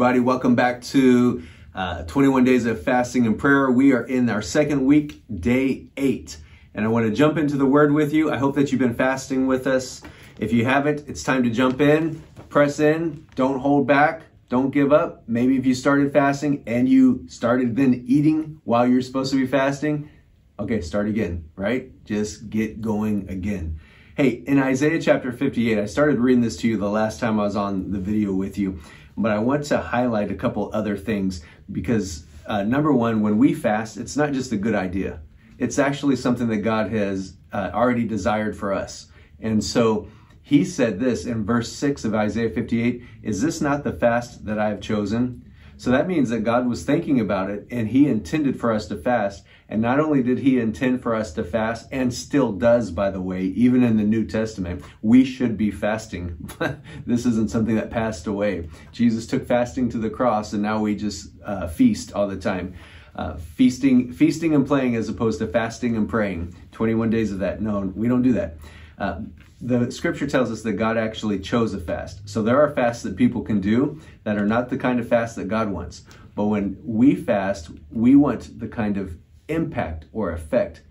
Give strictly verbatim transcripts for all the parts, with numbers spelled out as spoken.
everybody. Welcome back to uh, twenty-one Days of Fasting and Prayer. We are in our second week, day eight. And I want to jump into the Word with you. I hope that you've been fasting with us. If you haven't, it's time to jump in, press in, don't hold back, don't give up. Maybe if you started fasting and you started then eating while you're supposed to be fasting, okay, start again, right? Just get going again. Hey, in Isaiah chapter fifty-eight, I started reading this to you the last time I was on the video with you, but I want to highlight a couple other things because uh, number one, when we fast, it's not just a good idea. It's actually something that God has uh, already desired for us. And so he said this in verse six of Isaiah fifty-eight, "Is this not the fast that I have chosen?" So that means that God was thinking about it and he intended for us to fast. And not only did he intend for us to fast, and still does, by the way, even in the New Testament, we should be fasting. This isn't something that passed away. Jesus took fasting to the cross and now we just uh, feast all the time. Uh, feasting, feasting and playing as opposed to fasting and praying. twenty-one days of that. No, we don't do that. Uh, the scripture tells us that God actually chose a fast. So there are fasts that people can do that are not the kind of fast that God wants. But when we fast, we want the kind of impact or effect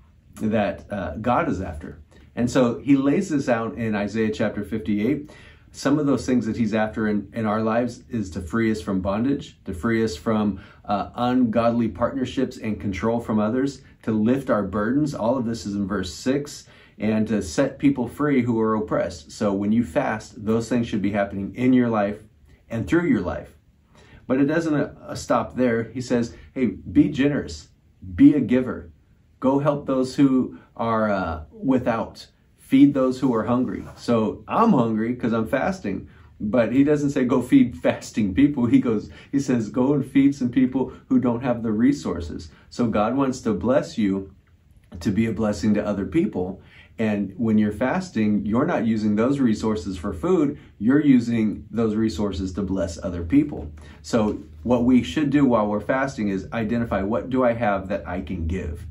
that uh, God is after. And so he lays this out in Isaiah chapter fifty-eight. Some of those things that he's after in, in our lives is to free us from bondage, to free us from uh, ungodly partnerships and control from others, to lift our burdens. All of this is in verse six. And to set people free who are oppressed. So when you fast, those things should be happening in your life and through your life. But it doesn't uh, stop there. He says, hey, be generous, be a giver, go help those who are uh, without, feed those who are hungry. So I'm hungry because I'm fasting, but he doesn't say go feed fasting people. He goes, he says, go and feed some people who don't have the resources. So God wants to bless you to be a blessing to other people. And when you're fasting, you're not using those resources for food, you're using those resources to bless other people. So what we should do while we're fasting is identify, what do I have that I can give?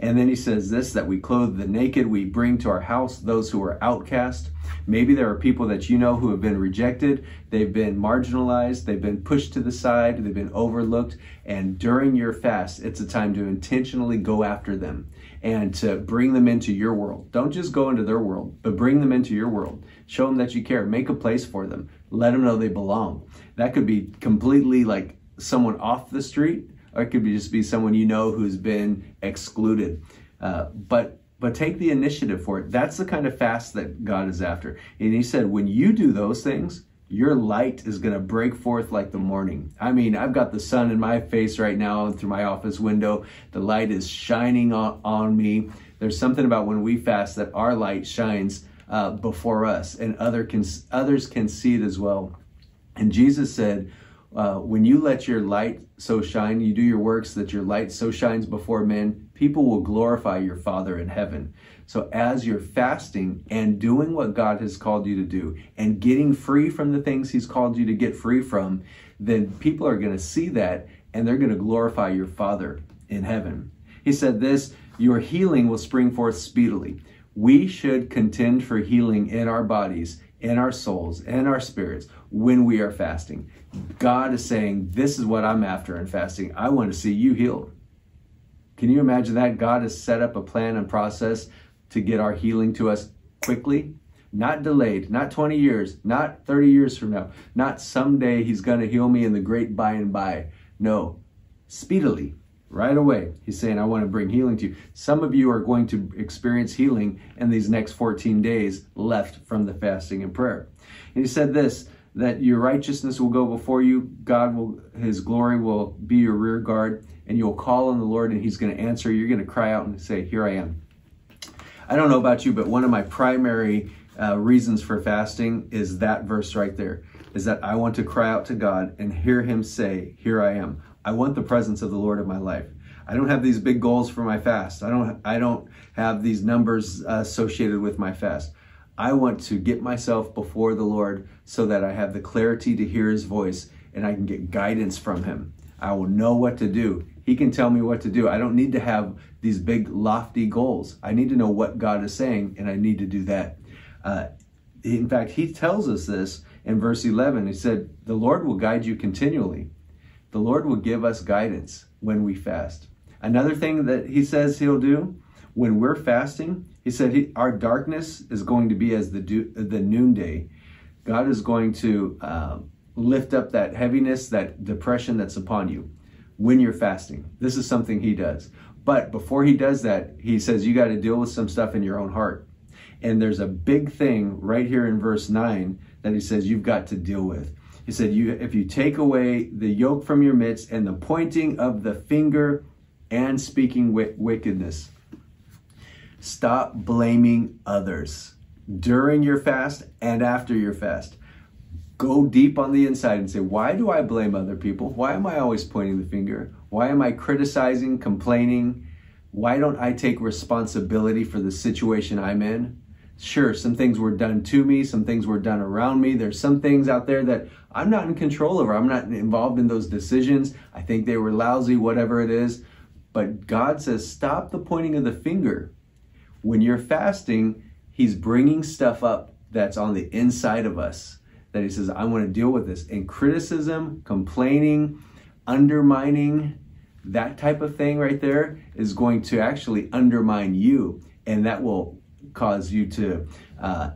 And then he says this, that we clothe the naked, we bring to our house those who are outcast. Maybe there are people that you know who have been rejected, they've been marginalized, they've been pushed to the side, they've been overlooked. And during your fast, it's a time to intentionally go after them and to bring them into your world. Don't just go into their world, but bring them into your world. Show them that you care, make a place for them, let them know they belong. That could be completely like someone off the street, or it could be just be someone you know who's been excluded. Uh, but but take the initiative for it. That's the kind of fast that God is after. And he said, when you do those things, your light is going to break forth like the morning. I mean, I've got the sun in my face right now through my office window. The light is shining on, on me. There's something about when we fast that our light shines uh, before us, and other can, others can see it as well. And Jesus said, Uh, when you let your light so shine, you do your works that your light so shines before men, people will glorify your Father in heaven. So as you're fasting and doing what God has called you to do and getting free from the things he's called you to get free from, then people are going to see that and they're going to glorify your Father in heaven. He said this, your healing will spring forth speedily. We should contend for healing in our bodies, in our souls, in our spirits, when we are fasting. God is saying, this is what I'm after in fasting. I want to see you healed. Can you imagine that? God has set up a plan and process to get our healing to us quickly, not delayed, not twenty years, not thirty years from now, not someday he's going to heal me in the great by and by. No, speedily, right away. He's saying, I want to bring healing to you. Some of you are going to experience healing in these next fourteen days left from the fasting and prayer. And he said this, that your righteousness will go before you. God will, his glory will be your rear guard, and you'll call on the Lord and he's going to answer. You're going to cry out and say, here I am. I don't know about you, but one of my primary uh, reasons for fasting is that verse right there, is that I want to cry out to God and hear him say, here I am. I want the presence of the Lord in my life. I don't have these big goals for my fast. I don't, I don't have these numbers uh, associated with my fast. I want to get myself before the Lord so that I have the clarity to hear his voice and I can get guidance from him. I will know what to do. He can tell me what to do. I don't need to have these big lofty goals. I need to know what God is saying and I need to do that. Uh, in fact, he tells us this In verse eleven, he said, the Lord will guide you continually. The Lord will give us guidance when we fast. Another thing that he says he'll do when we're fasting, he said he, our darkness is going to be as the, do, the noonday. God is going to uh, lift up that heaviness, that depression that's upon you when you're fasting. This is something he does. But before he does that, he says you got to deal with some stuff in your own heart. And there's a big thing right here in verse nine that he says you've got to deal with. He said, you, if you take away the yoke from your midst and the pointing of the finger and speaking wickedness, stop blaming others during your fast and after your fast. Go deep on the inside and say, why do I blame other people? Why am I always pointing the finger? Why am I criticizing, complaining? Why don't I take responsibility for the situation I'm in? Sure, some things were done to me, some things were done around me. There's some things out there that I'm not in control over. I'm not involved in those decisions. I think they were lousy, whatever it is. But God says, stop the pointing of the finger. When you're fasting, he's bringing stuff up that's on the inside of us that he says, I want to deal with this. And criticism, complaining, undermining, that type of thing right there is going to actually undermine you, and that will cause you to uh,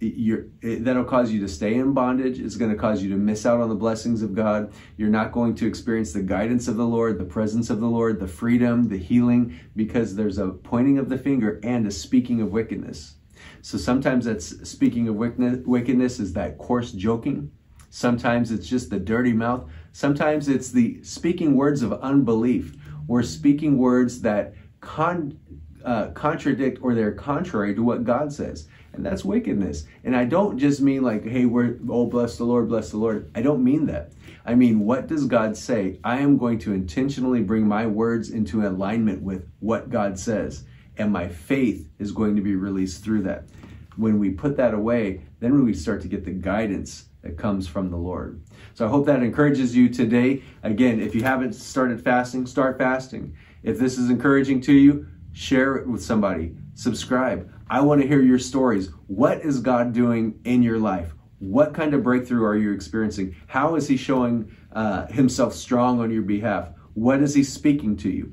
you're, that'll cause you to stay in bondage. It's going to cause you to miss out on the blessings of God. You're not going to experience the guidance of the Lord, the presence of the Lord, the freedom, the healing, because there's a pointing of the finger and a speaking of wickedness. So sometimes that's speaking of wickedness is that coarse joking. Sometimes it's just the dirty mouth. Sometimes it's the speaking words of unbelief. We're speaking words that con Uh, contradict, or they're contrary to what God says, and that's wickedness. And I don't just mean like, hey, we're, oh, bless the Lord, bless the Lord. I don't mean that. I mean, what does God say? I am going to intentionally bring my words into alignment with what God says, and my faith is going to be released through that. When we put that away, then we start to get the guidance that comes from the Lord. So I hope that encourages you today. Again, if you haven't started fasting, start fasting. If this is encouraging to you, share it with somebody. Subscribe. I want to hear your stories. What is God doing in your life? What kind of breakthrough are you experiencing? How is he showing uh, himself strong on your behalf? What is he speaking to you?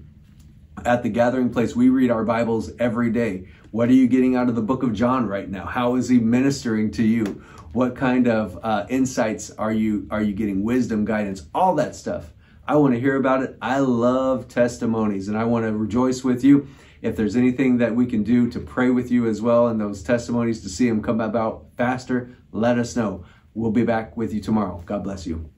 At The Gathering Place, we read our Bibles every day. What are you getting out of the book of John right now? How is he ministering to you? What kind of uh, insights are you, are you getting? Wisdom, guidance, all that stuff. I want to hear about it. I love testimonies, and I want to rejoice with you. If there's anything that we can do to pray with you as well, and those testimonies to see them come about faster, let us know. We'll be back with you tomorrow. God bless you.